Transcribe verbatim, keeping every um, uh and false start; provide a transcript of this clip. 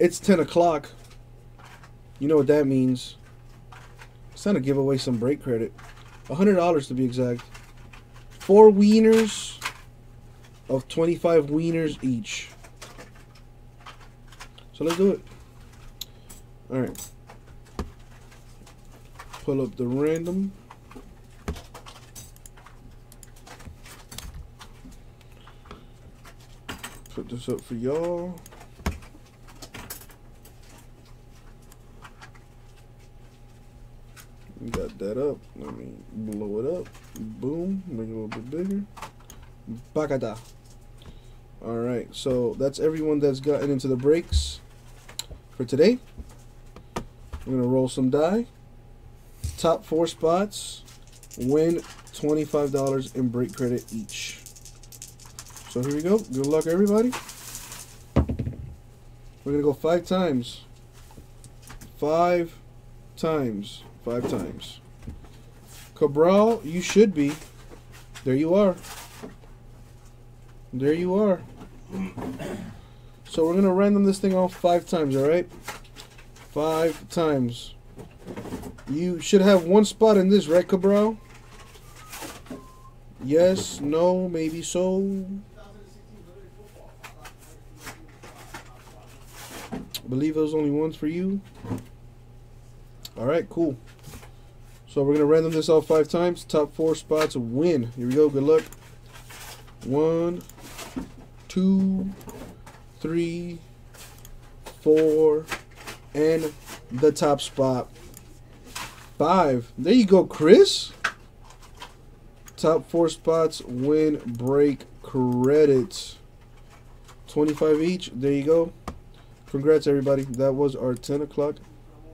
It's ten o'clock. You know what that means. It's time to give away some break credit. one hundred dollars to be exact. Four wieners of twenty-five wieners each. So let's do it. Alright. Pull up the random. Put this up for y'all. We got that up. Let me blow it up. Boom. Make it a little bit bigger. Bagada. Alright, so that's everyone that's gotten into the breaks for today. We're going to roll some die. Top four spots win twenty-five dollars in break credit each. So here we go. Good luck, everybody. We're gonna go five times. Five times. Five times. Cabral, you should be. There you are. There you are. So we're gonna random this thing off five times, alright? Five times. You should have one spot in this, right, Cabral? Yes, no, maybe so. Believe there's only one for you. Alright, cool. So we're going to random this off five times. Top four spots win. Here we go. Good luck. One, two, three, four, and the top spot. Five. There you go, Chris. Top four spots win break credits. twenty-five each. There you go. Congrats, everybody. That was our ten o'clock